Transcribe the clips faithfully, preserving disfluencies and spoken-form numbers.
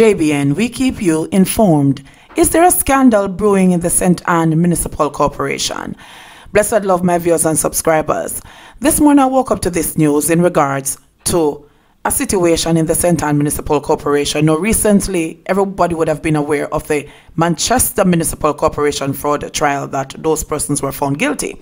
J B N, we keep you informed. Is there a scandal brewing in the St Ann Municipal Corporation? Blessed love, my viewers and subscribers. This morning I woke up to this news in regards to a situation in the St Ann Municipal Corporation. Now, recently, everybody would have been aware of the Manchester Municipal Corporation fraud trial that those persons were found guilty.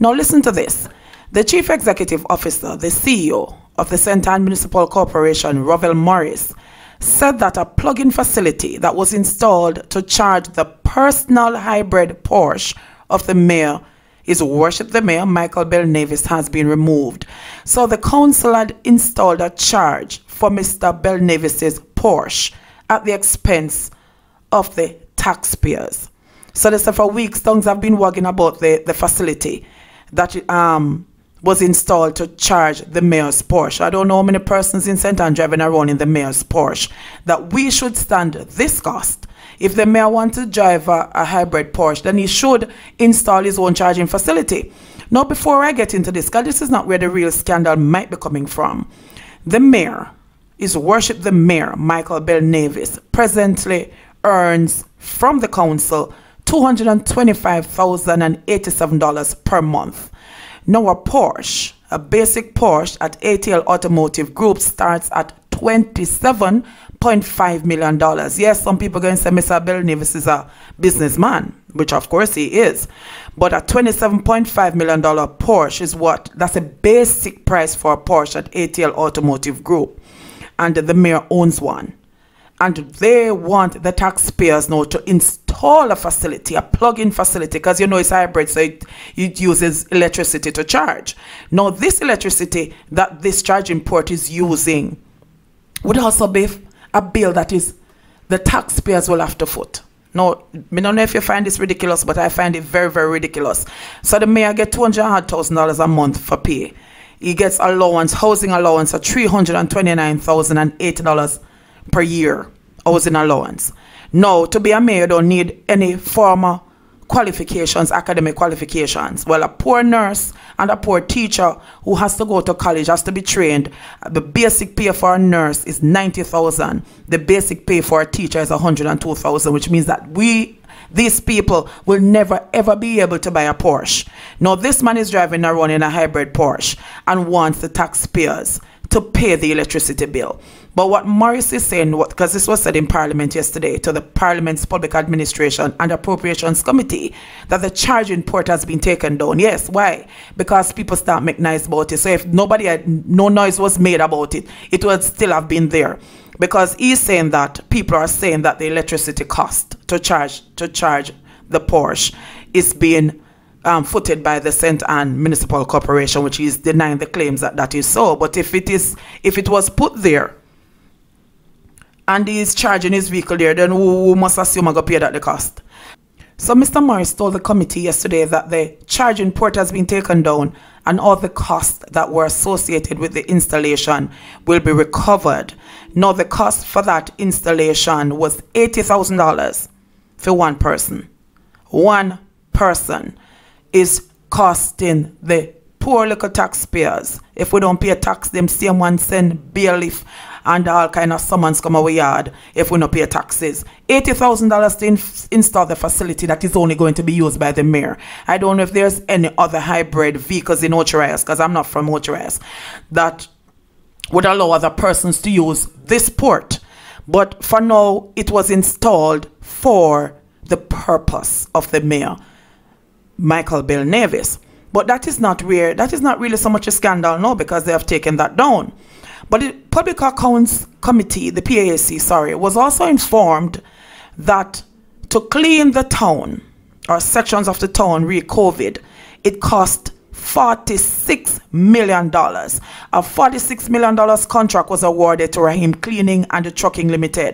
Now, listen to this. The Chief Executive Officer, the C E O of the St Ann Municipal Corporation, Rovel Morris, said that a plug-in facility that was installed to charge the personal hybrid Porsche of the mayor, his worship the mayor, Michael Belnavis, has been removed. So the council had installed a charge for Mister Belnavis's Porsche at the expense of the taxpayers. So they said for weeks, tongues have been wagging about the, the facility that um was installed to charge the mayor's Porsche. I don't know how many persons in St Ann driving around in the mayor's Porsche, that we should stand this cost. If the mayor wants to drive a, a hybrid Porsche, then he should install his own charging facility. Now, before I get into this, because this is not where the real scandal might be coming from, the mayor, his worship the mayor, Michael Belnavis, presently earns from the council two hundred twenty-five thousand eighty-seven dollars per month. Now a Porsche, a basic Porsche at A T L Automotive Group starts at twenty-seven point five million dollars. Yes, some people are going to say Mister Belnavis is a businessman, which of course he is. But a twenty-seven point five million dollars Porsche is what? That's a basic price for a Porsche at A T L Automotive Group. And the mayor owns one. And they want the taxpayers now to install a facility, a plug-in facility, because you know it's hybrid, so it, it uses electricity to charge. Now, this electricity that this charging port is using would also be a bill that is the taxpayers will have to foot. Now, I don't know if you find this ridiculous, but I find it very, very ridiculous. So the mayor gets two hundred thousand dollars a month for pay. He gets allowance, housing allowance of three hundred twenty-nine thousand eighty dollars per year, housing allowance. Now, to be a mayor, you don't need any formal qualifications, academic qualifications. Well, a poor nurse and a poor teacher who has to go to college, has to be trained. The basic pay for a nurse is ninety thousand dollars. The basic pay for a teacher is one hundred two thousand dollars, which means that we, these people, will never ever be able to buy a Porsche. Now, this man is driving around in a hybrid Porsche and wants the taxpayers to pay the electricity bill. But what Morris is saying, what, because this was said in Parliament yesterday to the Parliament's Public Administration and Appropriations Committee, that the charging port has been taken down. Yes, why? Because people start making noise about it. So if nobody had, no noise was made about it, it would still have been there. Because he's saying that people are saying that the electricity cost to charge to charge the Porsche is being Um, footed by the St Ann Municipal Corporation, which is denying the claims that that is so. But if it is, if it was put there, and he is charging his vehicle there, then we must assume I go pay that the cost. So Mister Morris told the committee yesterday that the charging port has been taken down, and all the costs that were associated with the installation will be recovered. Now the cost for that installation was eighty thousand dollars for one person. One person is costing the poor little taxpayers. If we don't pay a tax, them same one send bailiff and all kind of summons come our yard if we don't pay taxes. eighty thousand dollars to in install the facility that is only going to be used by the mayor. I don't know if there's any other hybrid vehicles in Ocho Rios, because I'm not from Ocho Rios, that would allow other persons to use this port. But for now, it was installed for the purpose of the mayor, Michael Belnavis. But that is not where, that is not really so much a scandal now, because they have taken that down. But the Public Accounts Committee, the P A C, sorry, was also informed that to clean the town or sections of the town re-COVID, it cost forty-six million dollars. A forty-six million dollars contract was awarded to Rahim Cleaning and the Trucking Limited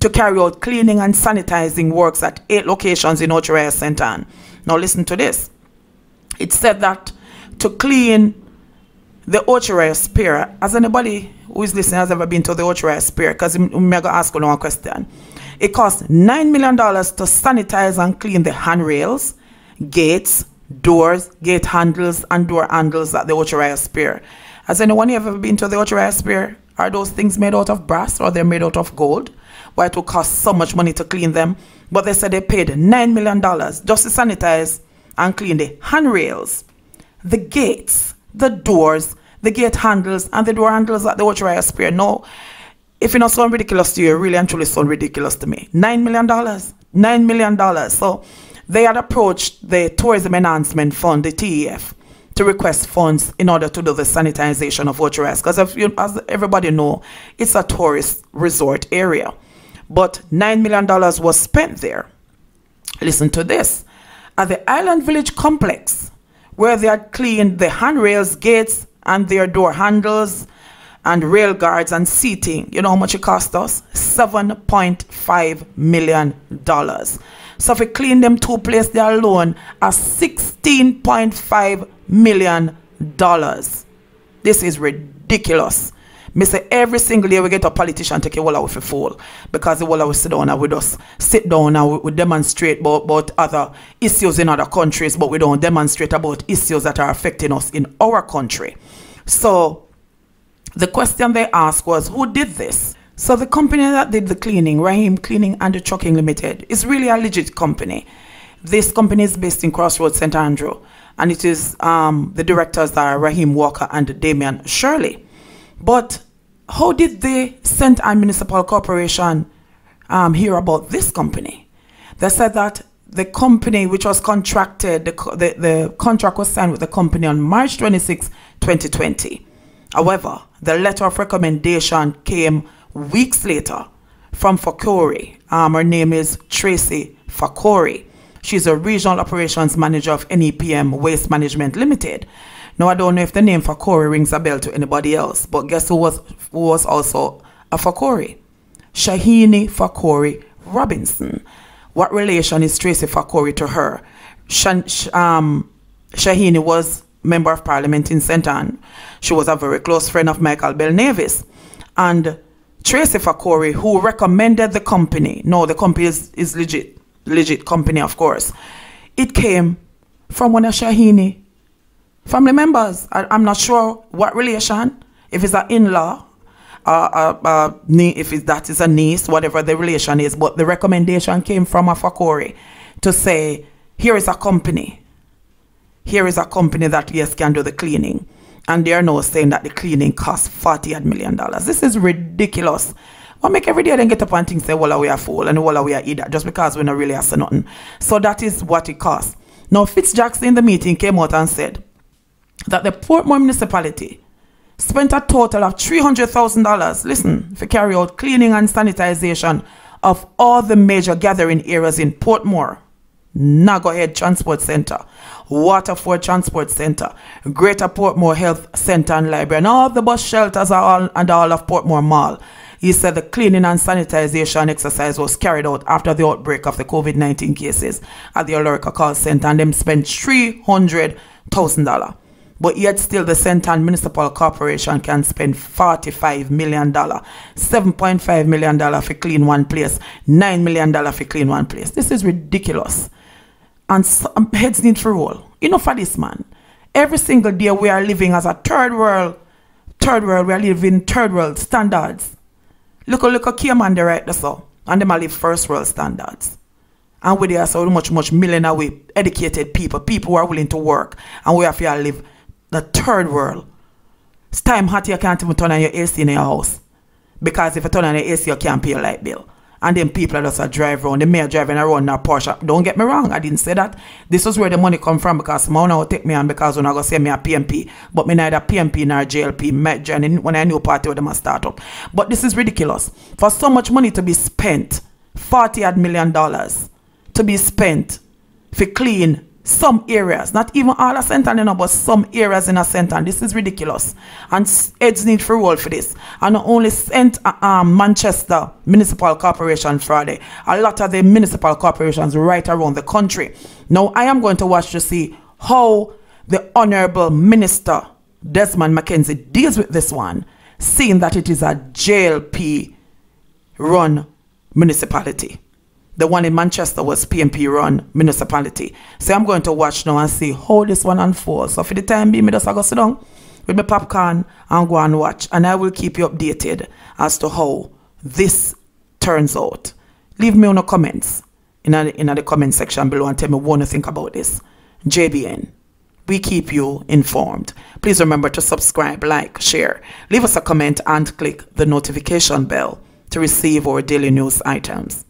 to carry out cleaning and sanitizing works at eight locations in Ocho Rios St Ann. Now listen to this. It said that to clean the Ocho Rios Pier, has anybody who is listening has ever been to the Ocho Rios Pier? Because I'm going to ask you one question. It cost nine million dollars to sanitize and clean the handrails, gates, doors, gate handles, and door handles at the Ocho Rios Pier. Has anyone ever been to the Ocho Rios Pier? Are those things made out of brass or they're made out of gold? why it will cost so much money to clean them. But they said they paid nine million dollars just to sanitize and clean the handrails, the gates, the doors, the gate handles, and the door handles at the Ocho Rios Pier. No, if you're not so ridiculous to you, it really and truly sound ridiculous to me. nine million dollars. nine million dollars. So they had approached the Tourism Enhancement Fund, the T E F, to request funds in order to do the sanitization of Ocho Rios, because as everybody know, it's a tourist resort area. But nine million dollars was spent there. Listen to this. At the Island Village complex, where they had cleaned the handrails, gates, and their door handles, and rail guards and seating, you know how much it cost us? seven point five million dollars. So if we clean them two places there alone, are sixteen point five million dollars. This is ridiculous. Me say every single day we get a politician take a wall out for fool, because the wall out sit down and with us sit down and we, we demonstrate about, about other issues in other countries, but we don't demonstrate about issues that are affecting us in our country. So the question they asked was, who did this? So the company that did the cleaning, Rahim Cleaning and the Trucking Limited, is really a legit company. This company is based in Crossroads, Saint Andrew, and it is um, the directors are Raheem Walker and Damian Shirley. But how did the St Ann Municipal Corporation um, hear about this company? They said that the company which was contracted, the, the, the contract was signed with the company on March twenty-sixth, twenty twenty. However, the letter of recommendation came weeks later from Fakourie. Um, her name is Tracy Fakourie. She's a regional operations manager of N E P M Waste Management Limited. Now, I don't know if the name Fakourie rings a bell to anybody else, but guess who was, who was also a Fakourie? Shahine Fakourie Robinson. What relation is Tracy Fakourie to her? Sh um, Shahine was Member of Parliament in Saint Ann. She was a very close friend of Michael Belnavis. And Tracy Fakourie, who recommended the company, no, the company is, is legit, legit company, of course. It came from one of Shahine family members. I, I'm not sure what relation, if it's an in-law, uh, uh, uh, if it's, that is a niece, whatever the relation is, but the recommendation came from a Fakourie to say, here is a company. Here is a company that, yes, can do the cleaning. And they are now saying that the cleaning costs forty-eight million dollars. This is ridiculous. What make every day then get up and think, say, well, we are fool and well, we are either, just because we're not really asking nothing. So that is what it costs. Now, Fitzjacks in the meeting came out and said that the Portmore municipality spent a total of three hundred thousand dollars, listen, to carry out cleaning and sanitization of all the major gathering areas in Portmore. Nagohead Transport Center, Waterford Transport Center, Greater Portmore Health Center and Library, and all the bus shelters are all, and all of Portmore Mall. He said the cleaning and sanitization exercise was carried out after the outbreak of the COVID nineteen cases at the Alorica Call Center, and them spent three hundred thousand dollars. But yet still the St Ann Municipal Corporation can spend forty-five million dollars, seven point five million dollars if you clean one place, nine million dollars if you clean one place. This is ridiculous. And some heads need to roll. You know, for this man, every single day we are living as a third world, third world, we are living third world standards. Look, look at Cayman, they right there, so, and them are live first world standards. And we there so much, much millionaire, we educated people, people who are willing to work, and we have to live the third world. It's time hot you can't even turn on your A C in your house. Because if you turn on your A C, you can't pay your light bill. And then people are just a drive around. The mayor driving around in a Porsche. Don't get me wrong, I didn't say that. This is where the money come from, because my will take me on because when I go say me a P M P. But me neither P M P nor J L P. When I knew party with them a start up. But this is ridiculous. For so much money to be spent, forty-eight million dollars to be spent for clean some areas, not even all of Saint Ann, you know, but some areas in a Saint Ann. This is ridiculous. And heads need for roll for this. And not only Saint um, Manchester Municipal Corporation Friday, a lot of the municipal corporations right around the country. Now, I am going to watch to see how the Honourable Minister Desmond McKenzie deals with this one, seeing that it is a J L P-run municipality. The one in Manchester was P M P-run municipality. So I'm going to watch now and see how this one unfolds. So for the time being, I just go sit down with my popcorn and go and watch. And I will keep you updated as to how this turns out. Leave me on the comments in a, in a, the comment section below and tell me what you think about this. J B N, we keep you informed. Please remember to subscribe, like, share, leave us a comment and click the notification bell to receive our daily news items.